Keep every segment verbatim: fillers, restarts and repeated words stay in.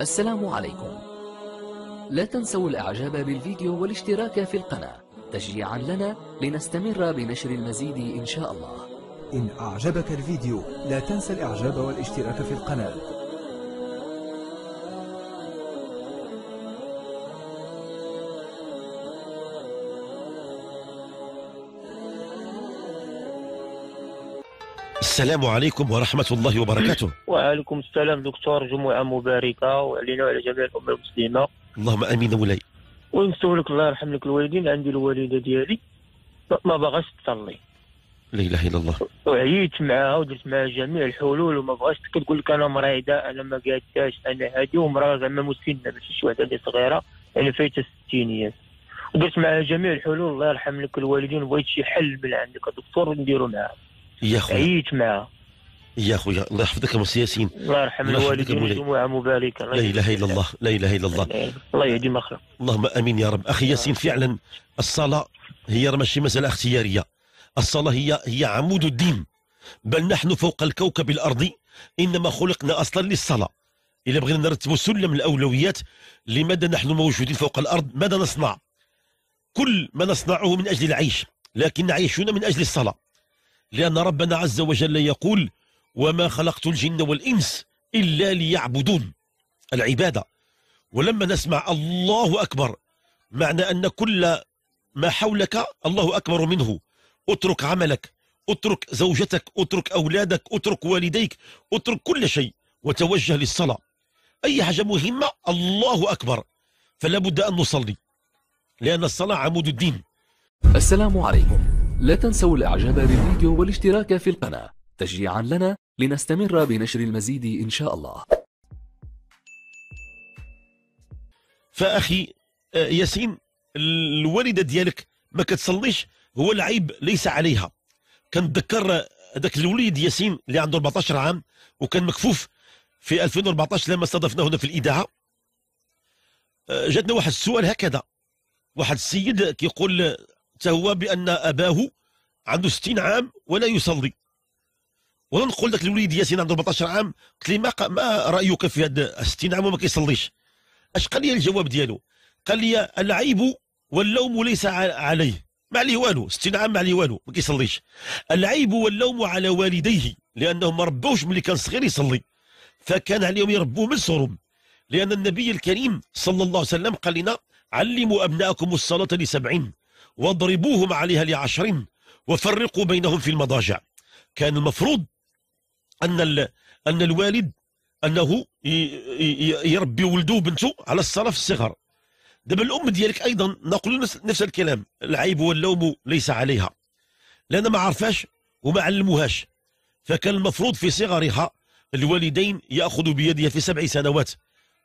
السلام عليكم. لا تنسوا الاعجاب بالفيديو والاشتراك في القناة تشجيعا لنا لنستمر بنشر المزيد ان شاء الله. إن أعجبك الفيديو لا تنسى الإعجاب والاشتراك في القناة. السلام عليكم ورحمة الله وبركاته. وعليكم السلام دكتور، جمعة مباركة وعلينا وعلى جميع الأمة المسلمة. اللهم آمين مولاي. ونسولك الله يرحم لك الوالدين. عندي الوالدة ديالي ما باغاش تصلي، لا اله الا الله، وعييت معاها ودرت معاها جميع الحلول وما بغاش. كتقول لك انا مريضه، انا ما قادتهاش، انا هادي ومراه زعما مسنه ماشي شي وحده اللي صغيره، يعني فايته الستينيات، ودرت معاها جميع الحلول. الله يرحم لك الوالدين، بغيت شي حل من عندك الدكتور نديرو معاها. يا خويا عييت معاها. يا خويا الله يحفظك يا سياسيين، الله يرحم الوالدين، جمعه مباركه. لا اله الا الله، لا اله الا الله، الله يهدي ما خلق. اللهم امين يا رب. اخي ياسين، فعلا الصلاه هي ماشي مساله اختياريه، الصلاة هي هي عمود الدين، بل نحن فوق الكوكب الأرضي إنما خلقنا أصلا للصلاة. إذا بغينا نرتبوا سلم الأولويات لماذا نحن موجودين فوق الأرض، ماذا نصنع؟ كل ما نصنعه من أجل العيش، لكن عيشنا من أجل الصلاة، لأن ربنا عز وجل يقول وما خلقت الجن والإنس إلا ليعبدون، العبادة. ولما نسمع الله أكبر معنى أن كل ما حولك الله أكبر منه. اترك عملك، اترك زوجتك، اترك اولادك، اترك والديك، اترك كل شيء وتوجه للصلاه. اي حاجه مهمه الله اكبر، فلا بد ان نصلي لان الصلاه عمود الدين. السلام عليكم. لا تنسوا الاعجاب بالفيديو والاشتراك في القناه تشجيعا لنا لنستمر بنشر المزيد ان شاء الله. فاخي ياسين، الوالده ديالك ما كتصليش، هو العيب ليس عليها. كنتذكر هذاك الوليد ياسين اللي عنده أربعطاش عام وكان مكفوف في ألفين وأربعطاش لما استضفناه هنا في الاذاعه. جاتنا واحد السؤال هكذا، واحد السيد كيقول حتى هو بان اباه عنده ستين عام ولا يصلي. وانا نقول لك الوليد ياسين عنده أربعطاش عام، قلت لي ما ما رايك في هذا ستين عام وما كيصليش؟ اش قال لي الجواب ديالو؟ قال لي العيب واللوم ليس عليه، ما عليه والو، ستين عام ما عليه والو، ما كيصليش. العيب واللوم على والديه لانهم ما ربوش ملي كان صغير يصلي، فكان عليهم يربوه من صغرهم، لان النبي الكريم صلى الله عليه وسلم قال لنا علموا ابناءكم الصلاه لسبعين واضربوهم عليها لعشرين وفرقوا بينهم في المضاجع. كان المفروض ان ان الوالد انه يربي ولده وبنته على الصلاه في الصغر. دابا الام ديالك ايضا نقول نفس الكلام، العيب واللوم ليس عليها، لان ما عرفاش وما علموهاش، فكان المفروض في صغرها الوالدين ياخذوا بيدها في سبع سنوات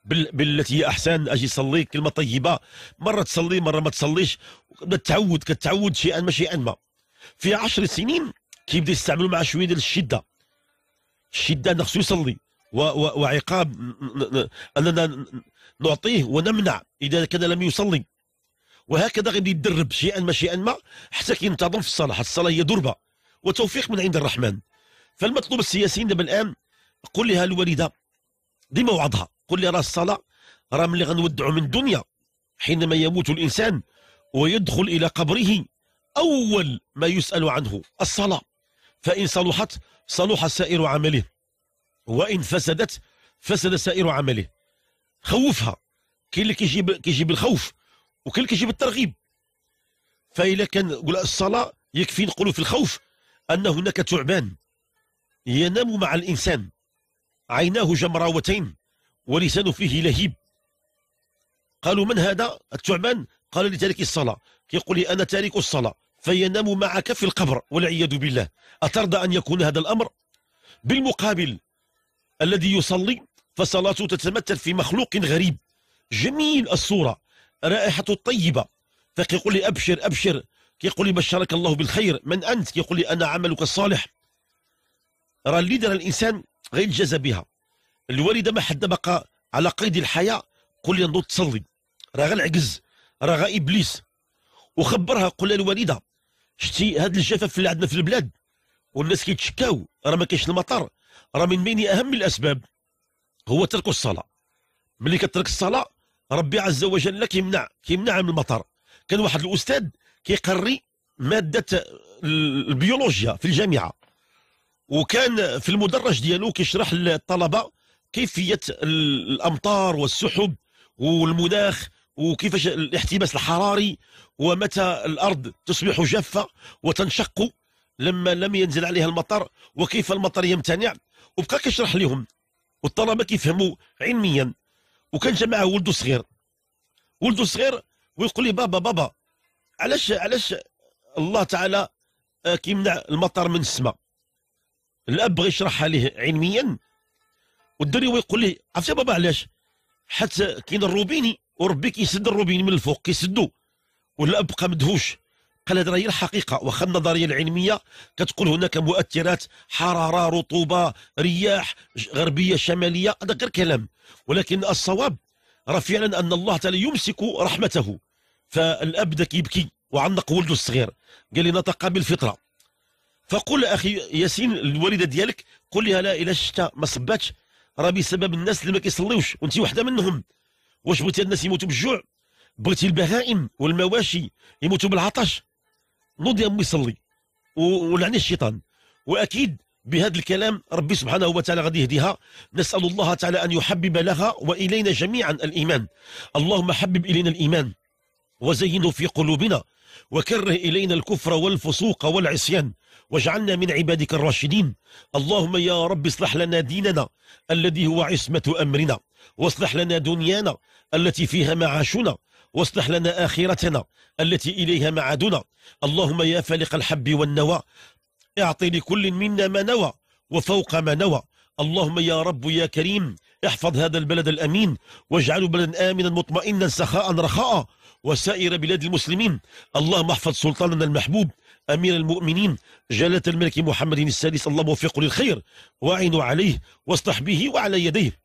بالتي هي احسن. اجي صلي كلمه طيبه، مره تصلي مره ما تصليش، تعود كتعود شيئا ما شيئا. ما في عشر سنين كيبدا يستعملوا مع شويه ديال الشده، الشده انه خصو يصلي، وعقاب اننا نعطيه ونمنع اذا كان لم يصلي، وهكذا غادي يتدرب شيئا ما شيئا ما حتى كينتظم في الصلاه. الصلاه هي دربه وتوفيق من عند الرحمن. فالمطلوب السياسيين دابا الان قول لها الوالده ديما وعظها، قول لها راه الصلاه راه ملي غنودعوا من الدنيا، حينما يموت الانسان ويدخل الى قبره اول ما يسال عنه الصلاه، فان صلحت صلح سائر عمله وان فسدت فسد سائر عمله. خوفها، كاين اللي كيجيب كيجيب الخوف وكاين اللي كيجيب الترغيب. فإلا كان قول الصلاة يكفي نقولوا في الخوف أن هناك ثعبان ينام مع الإنسان عيناه جمراوتين ولسانه فيه لهيب. قالوا من هذا الثعبان؟ قال لتارك الصلاة. كيقول لي أنا تارك الصلاة، فينام معك في القبر والعياذ بالله. أترضى أن يكون هذا الأمر؟ بالمقابل الذي يصلي فصلاته تتمثل في مخلوق غريب جميل الصورة، رائحته طيبة، فكيقول لي أبشر أبشر، كيقول لي بشرك الله بالخير، من أنت؟ كيقول لي أنا عملك الصالح. راه اللي دار الإنسان غير الجزا بها. الوالدة ما حد بقى على قيد الحياة، قول لي نوض تصلي، راه غير العجز، راه غير إبليس. وخبرها، قول لها الوالدة شتي هذا الجفاف اللي عندنا في البلاد والناس كيتشكاو، راه ما كاينش المطر، راه من بين أهم الأسباب هو ترك الصلاة. ملي كترك الصلاه ربي عز وجل كيمنع كيمنع من المطر. كان واحد الاستاذ كيقري ماده البيولوجيا في الجامعه، وكان في المدرج ديالو كيشرح للطلبه كيفيه الامطار والسحب والمناخ وكيفاش الاحتباس الحراري ومتى الارض تصبح جافه وتنشق لما لم ينزل عليها المطر وكيف المطر يمتنع، وبقى كيشرح لهم والطلبه كيفهموا علميا. وكان جا معاه ولده صغير، ولده صغير ويقول لي بابا بابا علاش علاش الله تعالى كيمنع المطر من السماء؟ الاب بغى يشرحها ليه علميا، والدري ويقول لي عرفتي بابا علاش؟ حتى كاين الروبيني وربي كيسد الروبيني من الفوق كيسدو. والاب بقى مدهوش، قال هذه راهي الحقيقه، واخا النظريه العلميه كتقول هناك مؤثرات حراره رطوبه رياح غربيه شماليه، هذا غير كلام، ولكن الصواب راه فعلا ان الله تعالى يمسك رحمته. فالاب دا كيبكي وعنق ولده الصغير، قال لي نطق بالفطره. فقل اخي ياسين الوالده ديالك قل لها لا الا الشتاء ما صباتش راه بسبب الناس اللي ما كيصليوش وانت وحده منهم. واش بغيتي الناس يموتوا بالجوع؟ بغيتي البهائم والمواشي يموتوا بالعطش؟ نوض يا امي صلي ولعني الشيطان. واكيد بهذا الكلام ربي سبحانه وتعالى غادي يهديها. نسال الله تعالى ان يحبب لها والينا جميعا الايمان. اللهم حبب الينا الايمان وزينه في قلوبنا وكره الينا الكفر والفسوق والعصيان واجعلنا من عبادك الراشدين. اللهم يا رب اصلح لنا ديننا الذي هو عصمه امرنا، واصلح لنا دنيانا التي فيها معاشنا، واصلح لنا آخرتنا التي إليها معادنا. اللهم يا فالق الحب والنوى اعطي لكل منا ما نوى وفوق ما نوى. اللهم يا رب يا كريم احفظ هذا البلد الأمين واجعله بلدا آمنا مطمئنا سخاء رخاء وسائر بلاد المسلمين. اللهم احفظ سلطاننا المحبوب أمير المؤمنين جلالة الملك محمد السادس، اللهم وفقه للخير واعن عليه واصلح به وعلى يديه.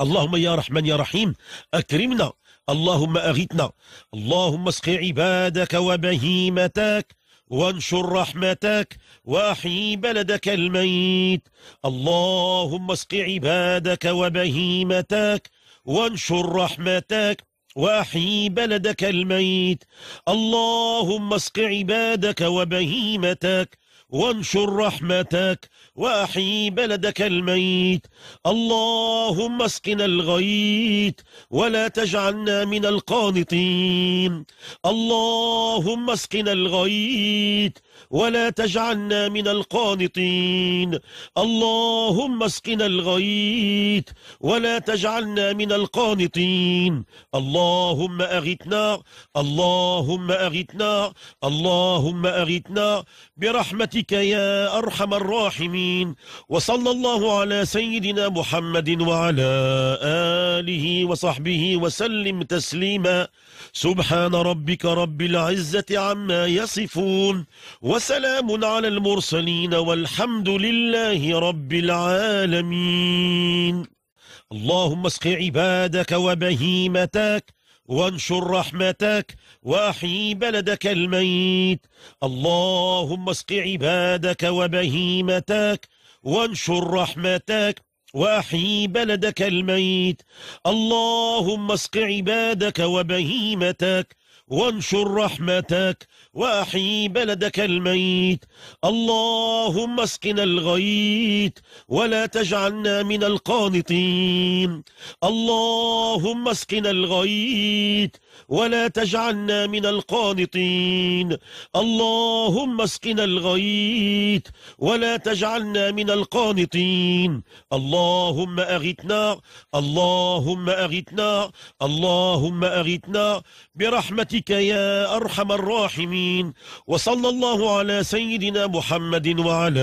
اللهم يا رحمن يا رحيم أكرمنا، اللهم أغثنا، اللهم اسق عبادك وبهيمتك وانشر رحمتك واحيي بلدك الميت. اللهم اسق عبادك وبهيمتك وانشر رحمتك واحيي بلدك الميت. اللهم اسق عبادك وبهيمتك وانشر رحمتك واحيي بلدك الميت. اللهم اسقنا الغيث ولا تجعلنا من القانطين. اللهم اسقنا الغيث ولا تجعلنا من القانطين. اللهم اسقنا الغيث ولا تجعلنا من القانطين. اللهم أغثنا، اللهم أغثنا، اللهم أغثنا برحمتك يا أرحم الراحمين. وصلى الله على سيدنا محمد وعلى آله وصحبه وسلم تسليما. سبحان ربك رب العزة عما يصفون وسلام على المرسلين والحمد لله رب العالمين. اللهم اسق عبادك وبهيمتك وانشر رحمتك واحيي بلدك الميت. اللهم اسق عبادك وبهيمتك وانشر رحمتك واحيي بلدك الميت. اللهم اسق عبادك وبهيمتك وانشر رحمتك واحيي بلدك الميت. اللهم اسقنا الغيث ولا تجعلنا من القانطين. اللهم اسقنا الغيث ولا تجعلنا من القانطين. اللهم اسقنا الغيث ولا تجعلنا من القانطين. اللهم أغثنا، اللهم أغثنا، اللهم أغثنا برحمتك يا أرحم الراحمين. وصلى الله على سيدنا محمد وعلى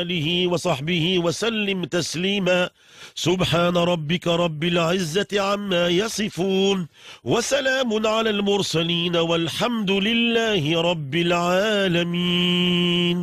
آله وصحبه وسلم تسليما. سبحان ربك رب العزة عما يصفون وسلام على المرسلين والحمد لله رب العالمين.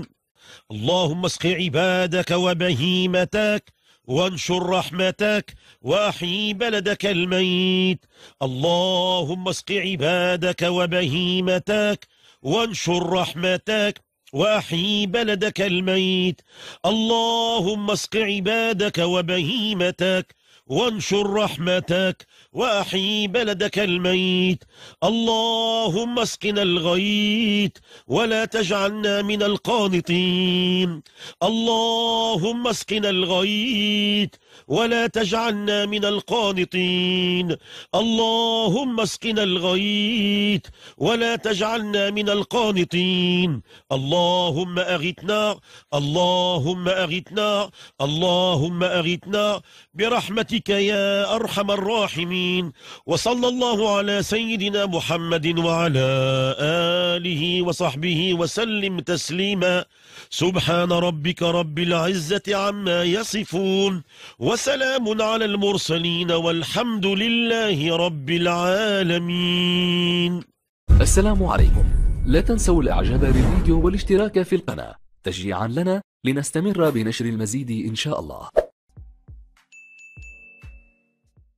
اللهم اسق عبادك وبهيمتك وانشر رحمتك واحيي بلدك الميت. اللهم اسق عبادك وبهيمتك وانشر رحمتك واحيي بلدك الميت. اللهم اسق عبادك وبهيمتك وانشر رحمتك وأحيي بلدك الميت. اللهم اسقنا الغيث ولا تجعلنا من القانطين. اللهم اسقنا الغيث ولا تجعلنا من القانطين. اللهم اسقنا الغيث ولا تجعلنا من القانطين. اللهم أغثنا اللهم أغثنا اللهم أغثنا برحمتك يا أرحم الراحمين. وصلى الله على سيدنا محمد وعلى آله وصحبه وسلم تسليما. سبحان ربك رب العزة عما يصفون وسلام على المرسلين والحمد لله رب العالمين. السلام عليكم. لا تنسوا الاعجاب بالفيديو والاشتراك في القناة تشجيعا لنا لنستمر بنشر المزيد ان شاء الله.